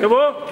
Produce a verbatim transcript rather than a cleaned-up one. Acabou?